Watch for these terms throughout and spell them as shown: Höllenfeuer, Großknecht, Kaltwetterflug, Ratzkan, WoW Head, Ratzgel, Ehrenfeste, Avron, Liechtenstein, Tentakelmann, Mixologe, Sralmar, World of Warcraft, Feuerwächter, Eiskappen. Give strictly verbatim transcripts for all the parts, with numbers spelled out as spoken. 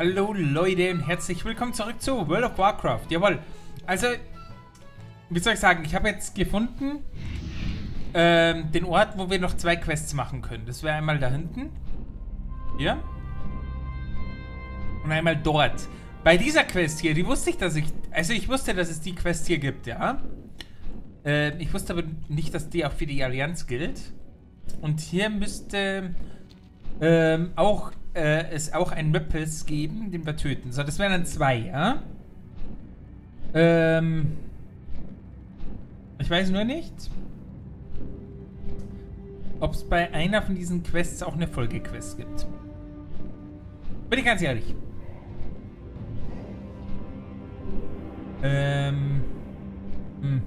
Hallo Leute und herzlich willkommen zurück zu World of Warcraft. Jawohl. Also, wie soll ich sagen, ich habe jetzt gefunden ähm, den Ort, wo wir noch zwei Quests machen können. Das wäre einmal da hinten. Hier. Und einmal dort. Bei dieser Quest hier, die wusste ich, dass ich... Also ich wusste, dass es die Quest hier gibt, ja. Ähm, ich wusste aber nicht, dass die auch für die Allianz gilt. Und hier müsste ähm, auch äh, es auch einen Möppels geben, den wir töten. So, das wären dann zwei, ja? Ähm, ich weiß nur nicht, ob es bei einer von diesen Quests auch eine Folgequest gibt. Bin ich ganz ehrlich. Ähm... Hm.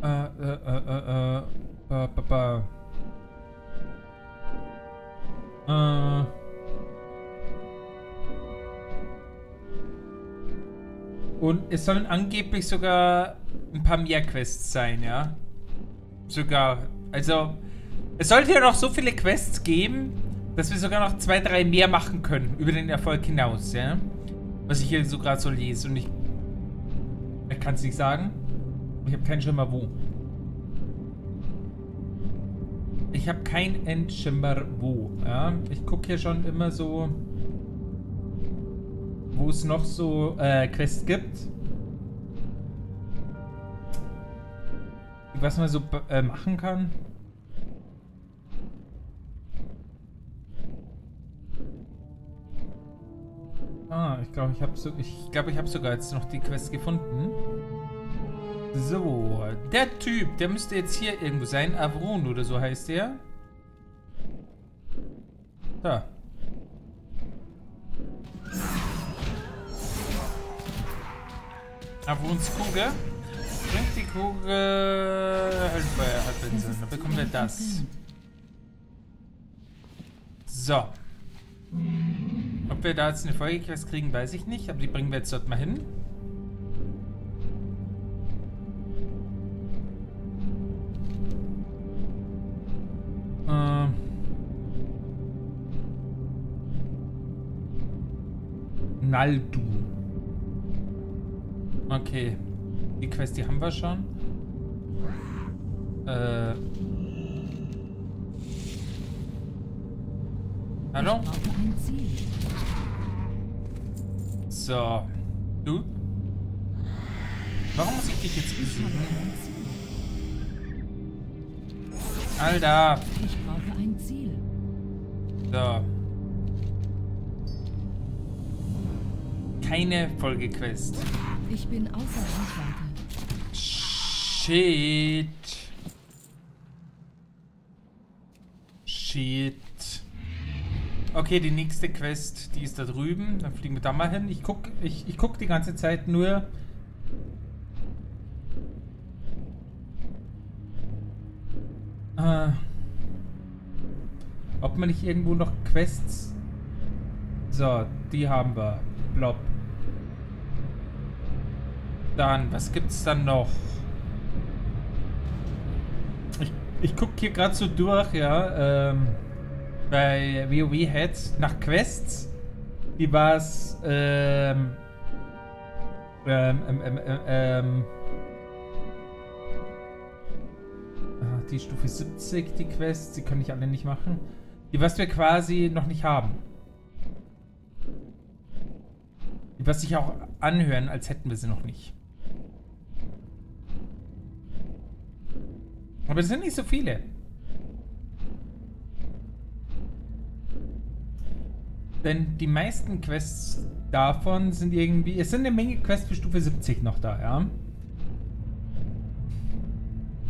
Äh, äh, äh, äh, ba, ba, ba. Äh. Und es sollen angeblich sogar ein paar mehr Quests sein, ja? Sogar. Also, es sollte ja noch so viele Quests geben, dass wir sogar noch zwei, drei mehr machen können, über den Erfolg hinaus, ja? Was ich hier so gerade so lese und ich... Ich kann es nicht sagen. Ich habe keinen Schimmer, wo. Ich habe keinen Schimmer, wo. Ja? Ich gucke hier schon immer so, wo es noch so äh, Quests gibt. Was man so äh, machen kann. Ah, ich glaube, ich habe so, ich glaube, ich habe sogar jetzt noch die Quest gefunden. So, der Typ, der müsste jetzt hier irgendwo sein. Avron oder so heißt der. Da. Avrons Kugel. Bringt die Kugel... Höllenfeuer hat den Sinn. Dann bekommen wir das. So. Ob wir da jetzt eine Folgequest kriegen, weiß ich nicht. Aber die bringen wir jetzt dort mal hin. Naldu. Okay. Die Quest, die haben wir schon. Äh. Hallo? So. Du? Warum muss ich dich jetzt besuchen? Alter! Ich brauche ein Ziel. So. Keine Folgequest. Ich bin außer Reichweite. Shit. Shit. Okay, die nächste Quest, die ist da drüben. Dann fliegen wir da mal hin. Ich guck, ich, ich guck die ganze Zeit nur. Äh, ob man nicht irgendwo noch Quests. So, die haben wir. Blob. Dann, was gibt's dann noch? Ich, ich gucke hier gerade so durch, ja, ähm, bei WoW Head nach Quests. Wie war's? Ähm, ähm, ähm, ähm, ähm, ach, die Stufe siebzig, die Quests, die kann ich alle nicht machen. Die, was wir quasi noch nicht haben. Was sich auch anhören, als hätten wir sie noch nicht. Aber es sind nicht so viele. Denn die meisten Quests davon sind irgendwie... Es sind eine Menge Quests für Stufe siebzig noch da, ja.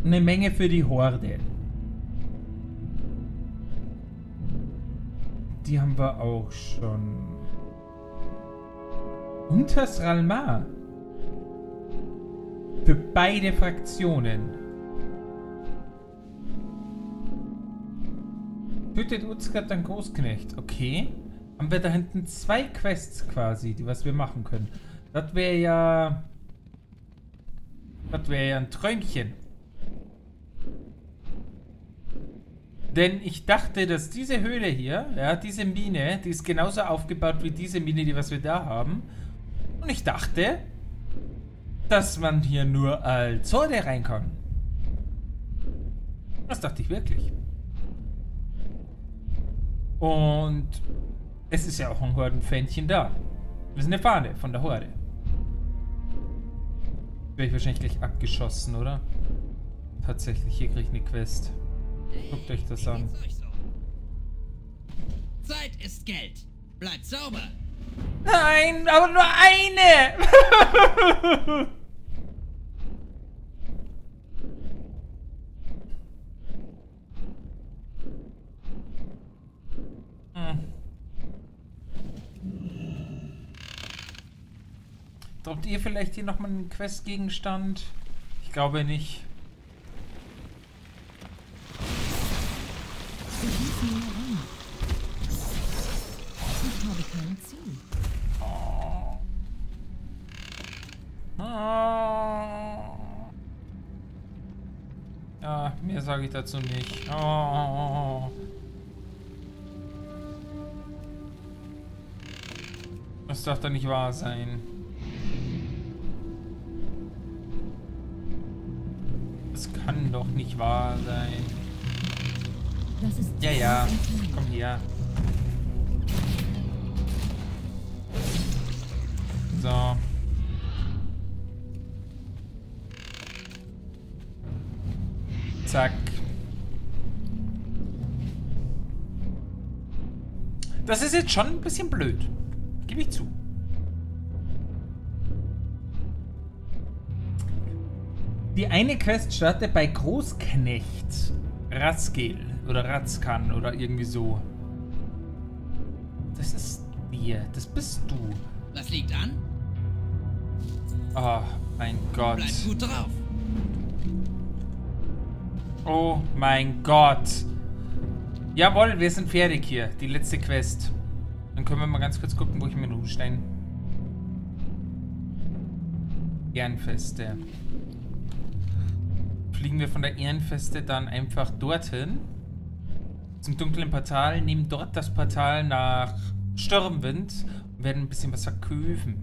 Eine Menge für die Horde. Die haben wir auch schon... Unter Sralmar. Für beide Fraktionen. Tötet uns gerade ein Großknecht. Okay. Haben wir da hinten zwei Quests quasi, die was wir machen können. Das wäre ja... Das wäre ja ein Träumchen. Denn ich dachte, dass diese Höhle hier, ja, diese Mine, die ist genauso aufgebaut wie diese Mine, die was wir da haben. Und ich dachte, dass man hier nur als Horde rein kann. Das dachte ich wirklich. Und es ist ja auch ein Hordenfähnchen da. Das ist eine Fahne von der Horde. Wäre ich wahrscheinlich gleich abgeschossen, oder? Tatsächlich, hier kriege ich eine Quest. Guckt euch das an. Zeit ist Geld. Bleibt sauber. Nein, aber nur eine! Droppt ihr vielleicht hier nochmal einen Questgegenstand? Ich glaube nicht. Ich habe kein Ziel. Oh. Oh. Ja, mehr sage ich dazu nicht. Oh. Das darf doch nicht wahr sein. Das kann doch nicht wahr sein. Das ist ja, ja. Komm hier. So. Zack. Das ist jetzt schon ein bisschen blöd. Gebe ich zu. Die eine Quest startet bei Großknecht. Ratzgel oder Ratzkan oder irgendwie so. Das ist dir. Das bist du. Was liegt an? Oh, mein Gott. Bleib gut drauf. Oh, mein Gott. Jawohl, wir sind fertig hier. Die letzte Quest. Dann können wir mal ganz kurz gucken, wo ich mir rumstein. Ehrenfeste. Fliegen wir von der Ehrenfeste dann einfach dorthin. Zum dunklen Portal, nehmen dort das Portal nach Sturmwind und werden ein bisschen was verkaufen.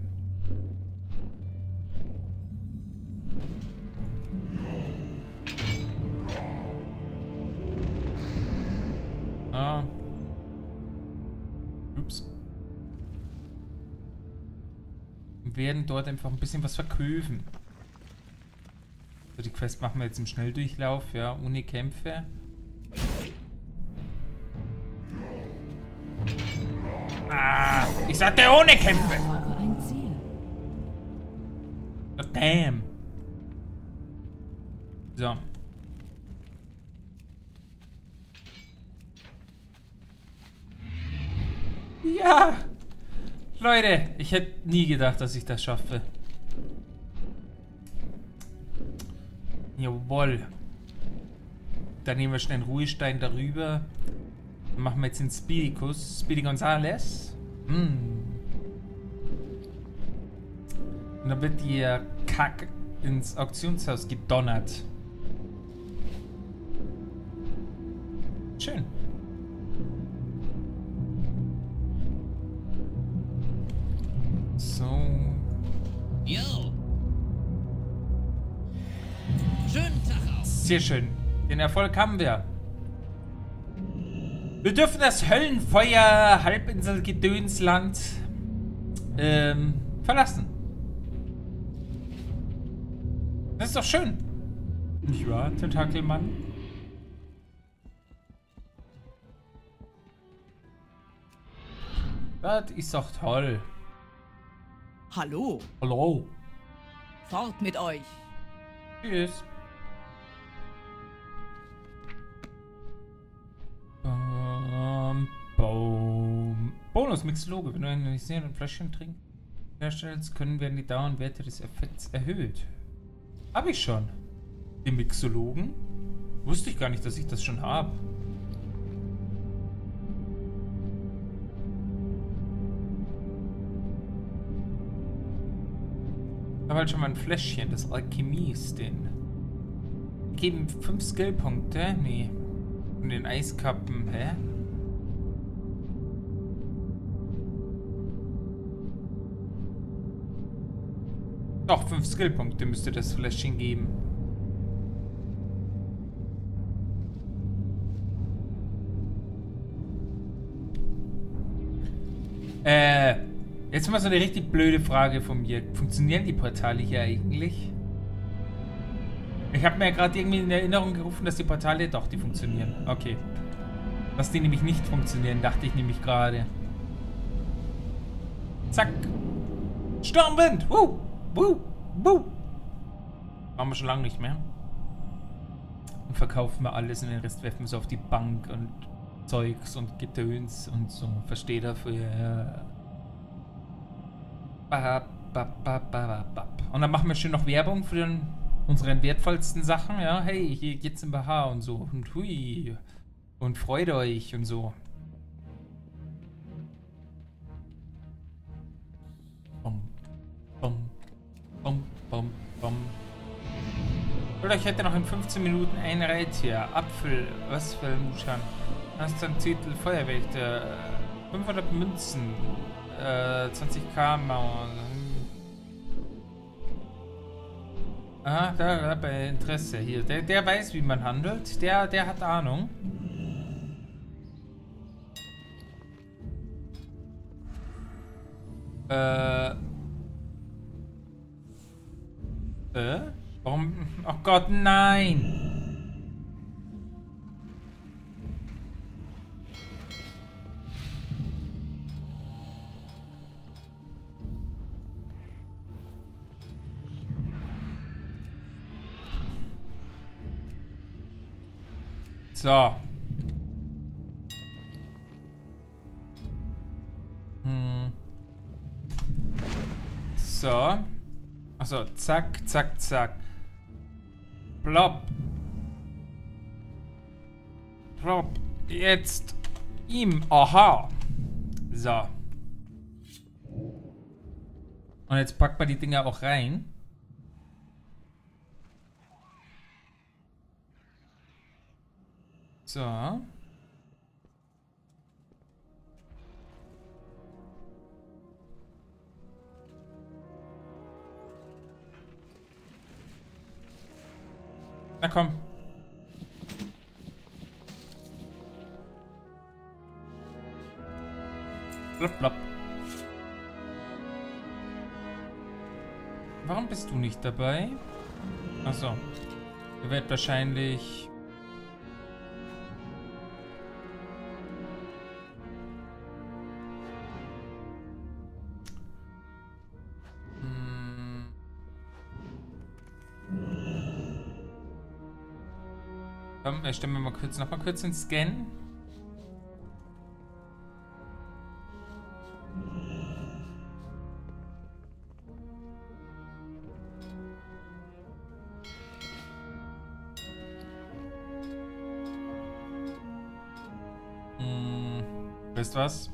Ah. Ups. Und werden dort einfach ein bisschen was verkaufen. So, die Quest machen wir jetzt im Schnelldurchlauf, ja, ohne Kämpfe. Ah, ich sagte ohne Kämpfe! Oh, damn! So. Ja! Leute, ich hätte nie gedacht, dass ich das schaffe. Jawohl. Dann nehmen wir schnell einen Ruhestein darüber. Dann machen wir jetzt den Speedikus. Speedy Gonzales. Mm. Und dann wird ihr Kack ins Auktionshaus gedonnert. Schön. So. Yo. Schönen Tag auch. Sehr schön. Den Erfolg haben wir. Wir dürfen das Höllenfeuer Halbinsel Gedönsland ähm, verlassen. Das ist doch schön. Nicht wahr, Tentakelmann? Das ist doch toll. Hallo. Hallo. Fort mit euch. Tschüss. Baum. Bonus Mixologe. Wenn wir ihn nicht sehen und Fläschchen trinken herstellst, können werden die Dauerwerte des Effekts erhöht. Habe ich schon. Den Mixologen? Wusste ich gar nicht, dass ich das schon habe. Ich habe halt schon mal ein Fläschchen, das Alchemie ist den. Geben fünf Skillpunkte? Nee. Eiskappen, den Eiskappen, hä? Doch, fünf Skillpunkte müsste das Fläschchen geben. Äh, jetzt mal so eine richtig blöde Frage von mir. Funktionieren die Portale hier eigentlich? Ich habe mir ja gerade irgendwie in Erinnerung gerufen, dass die Portale... Doch, die funktionieren. Okay. Dass die nämlich nicht funktionieren, dachte ich nämlich gerade. Zack. Sturmwind! Woo! Woo! Woo! Machen wir schon lange nicht mehr. Und verkaufen wir alles und den Rest werfen wir so auf die Bank und Zeugs und Getöns und so. Verstehe dafür. Und dann machen wir schön noch Werbung für den... unseren wertvollsten Sachen, ja, hey, hier geht's im B H und so, und hui, und freut euch und so. Bom, bom, bom, bom, bom. Oder ich hätte noch in fünfzehn Minuten ein Reittier, Apfel, was für ein Muschan. Hast du einen Titel, Feuerwächter, fünfhundert Münzen, äh, zwanzig K Mauern. Ah, da, da bei Interesse hier. Der, der weiß, wie man handelt. Der, der hat Ahnung. Äh. Äh? Warum? Oh Gott, nein! So. Hm. So. Achso, zack, zack, zack. Plop. Plop. Jetzt ihm. Aha. So. Und jetzt packt man die Dinger auch rein. So. Na komm. Blop, blop. Warum bist du nicht dabei? Achso. Ihr werdet wahrscheinlich... Stellen wir mal kurz, noch mal kurz den Scan. Hm, weißt was?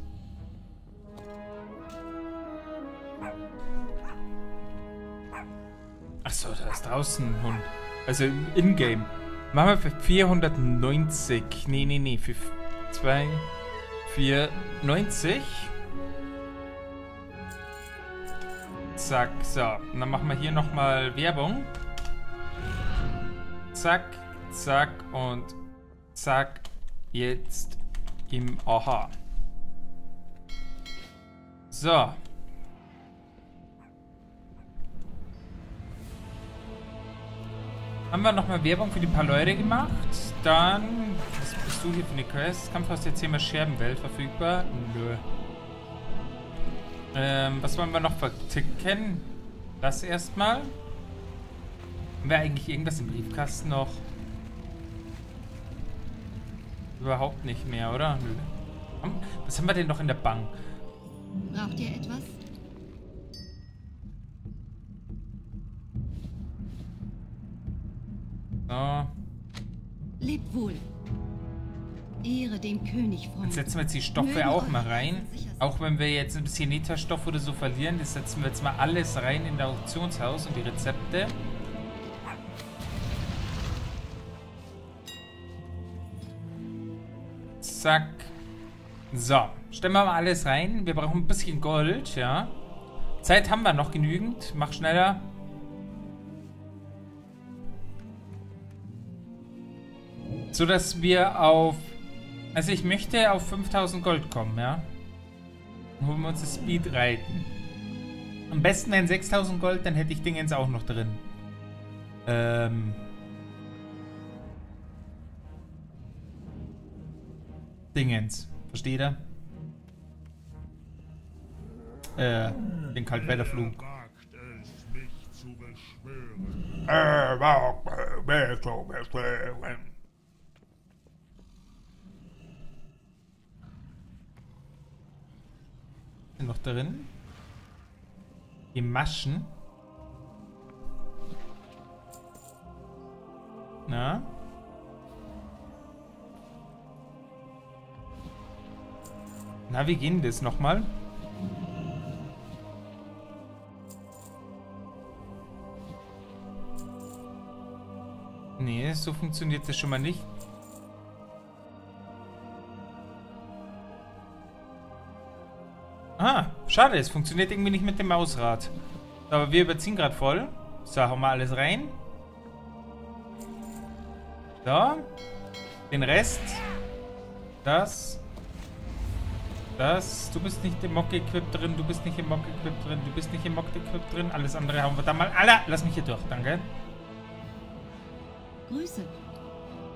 Achso, da ist draußen ein Hund. Also im Ingame. Machen wir für vierhundertneunzig. Nee, nee, nee. Für zwei, vier, neunzig. Zack, so. Und dann machen wir hier nochmal Werbung. Zack, zack und zack. Jetzt im Aha. So. Haben wir nochmal Werbung für die paar Leute gemacht. Dann... Was bist du hier für eine Quest? Kampfhaus der zehnmal Scherbenwelt verfügbar? Nö. Ähm, was wollen wir noch verticken? Das erstmal. Haben wir eigentlich irgendwas im Briefkasten noch? Überhaupt nicht mehr, oder? Nö. Was haben wir denn noch in der Bank? Braucht ihr etwas? So. Lebt wohl. Ehre dem König, Freund. Jetzt setzen wir jetzt die Stoffe auch mal rein. Auch wenn wir jetzt ein bisschen Netastoff oder so verlieren, das setzen wir jetzt mal alles rein in das Auktionshaus und die Rezepte. Zack. So, stellen wir mal alles rein. Wir brauchen ein bisschen Gold, ja. Zeit haben wir noch genügend. Mach schneller. So, dass wir auf... Also ich möchte auf fünftausend Gold kommen, ja. Dann holen wir uns das Speedreiten. Am besten wären sechstausend Gold, dann hätte ich Dingens auch noch drin. Ähm... Dingens. Versteht ihr? Äh, den Kaltwetterflug. Sind noch drin? Die Maschen. Na? Na, wie ging das nochmal? Nee, so funktioniert das schon mal nicht. Ah, schade, es funktioniert irgendwie nicht mit dem Mausrad. Aber wir überziehen gerade voll. So, hauen wir alles rein. So. Den Rest. Das. Das, du bist nicht im Mock-Equip drin, du bist nicht im Mock-Equip drin, du bist nicht im Mock-Equip drin. Alles andere haben wir da mal. Alla, lass mich hier durch, danke. Grüße.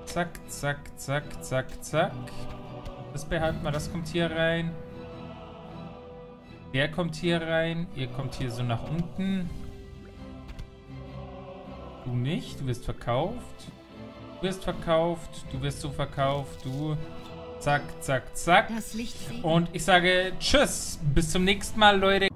Zack, zack, zack, zack, zack. Das behalten wir, das kommt hier rein. Der kommt hier rein, ihr kommt hier so nach unten. Du nicht, du wirst verkauft. Du wirst verkauft, du wirst so verkauft, du... Zack, zack, zack. Und ich sage tschüss. Bis zum nächsten Mal, Leute.